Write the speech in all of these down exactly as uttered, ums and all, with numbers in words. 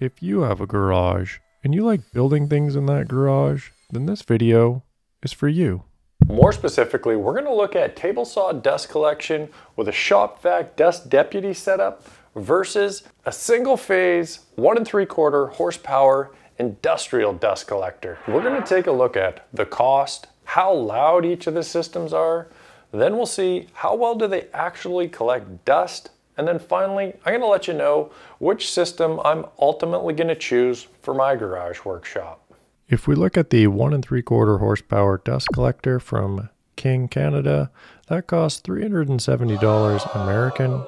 If you have a garage and you like building things in that garage, then this video is for you. More specifically, we're going to look at table saw dust collection with a Shop Vac Dust Deputy setup versus a single phase one and three quarter horsepower industrial dust collector. We're going to take a look at the cost, how loud each of the systems are, then we'll see how well do they actually collect dust, and then finally I'm going to let you know which system I'm ultimately going to choose for my garage workshop. If we look at the one and three quarter horsepower dust collector from King Canada, that costs three hundred seventy dollars American.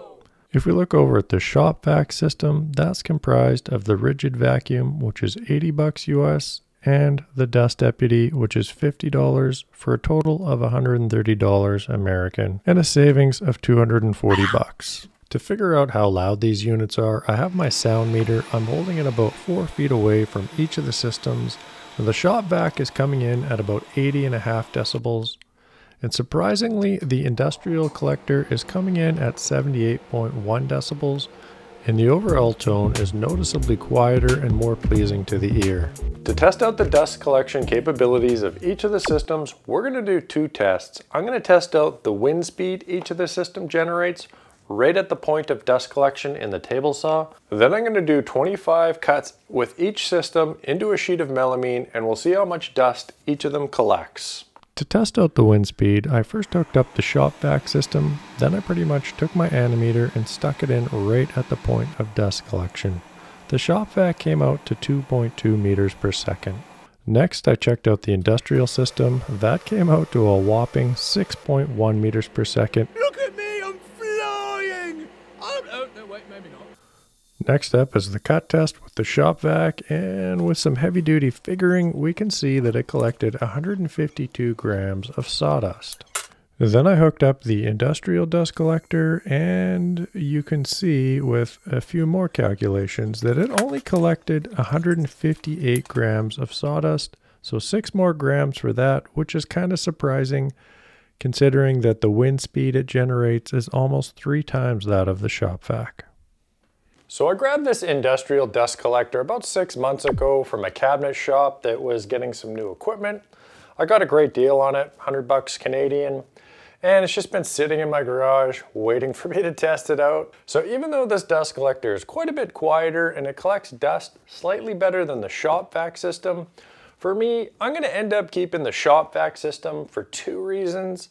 If we look over at the Shop Vac system, that's comprised of the Rigid vacuum, which is eighty bucks U S, and the Dust Deputy, which is fifty dollars, for a total of one hundred thirty dollars American and a savings of two hundred forty bucks. To figure out how loud these units are, I have my sound meter. I'm holding it about four feet away from each of the systems. The Shop Vac is coming in at about eighty and a half decibels. And surprisingly, the industrial collector is coming in at seventy-eight point one decibels, and the overall tone is noticeably quieter and more pleasing to the ear. To test out the dust collection capabilities of each of the systems, we're going to do two tests. I'm going to test out the wind speed each of the system generates right at the point of dust collection in the table saw. Then I'm going to do twenty-five cuts with each system into a sheet of melamine, and we'll see how much dust each of them collects. To test out the wind speed, I first hooked up the Shop Vac system, then I pretty much took my anemometer and stuck it in right at the point of dust collection. The Shop Vac came out to two point two meters per second. Next, I checked out the industrial system. That came out to a whopping six point one meters per second. Look at me, I'm flying! I'm, oh, no, wait, maybe not. Next up is the cut test with the Shop Vac, and with some heavy duty figuring we can see that it collected one hundred fifty-two grams of sawdust. Then I hooked up the industrial dust collector, and you can see with a few more calculations that it only collected one hundred fifty-eight grams of sawdust, so six more grams for that, which is kind of surprising considering that the wind speed it generates is almost three times that of the Shop Vac. So I grabbed this industrial dust collector about six months ago from a cabinet shop that was getting some new equipment. I got a great deal on it, one hundred bucks Canadian, and it's just been sitting in my garage waiting for me to test it out. So even though this dust collector is quite a bit quieter and it collects dust slightly better than the Shop Vac system, for me, I'm going to end up keeping the Shop Vac system for two reasons.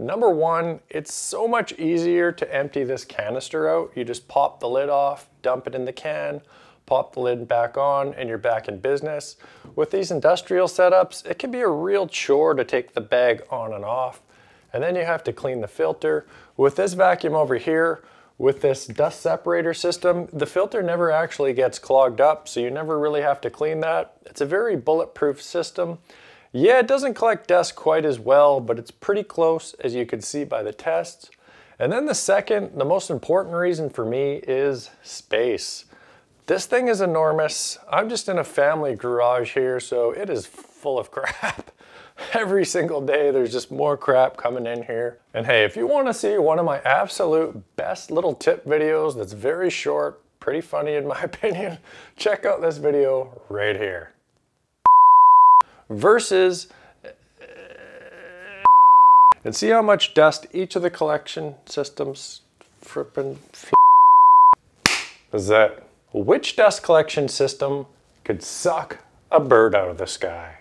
Number one, it's so much easier to empty this canister out. You just pop the lid off, dump it in the can, pop the lid back on, and you're back in business. With these industrial setups, it can be a real chore to take the bag on and off, and then you have to clean the filter. With this vacuum over here, with this dust separator system, the filter never actually gets clogged up, so you never really have to clean that. It's a very bulletproof system. Yeah, it doesn't collect dust quite as well, but it's pretty close, as you can see by the tests. And then the second, the most important reason for me is space. This thing is enormous. I'm just in a family garage here, so it is full of crap. Every single day there's just more crap coming in here. And hey, if you want to see one of my absolute best little tip videos that's very short, pretty funny in my opinion, check out this video right here. Versus, and see how much dust each of the collection systems frippin' is that. Which dust collection system could suck a bird out of the sky?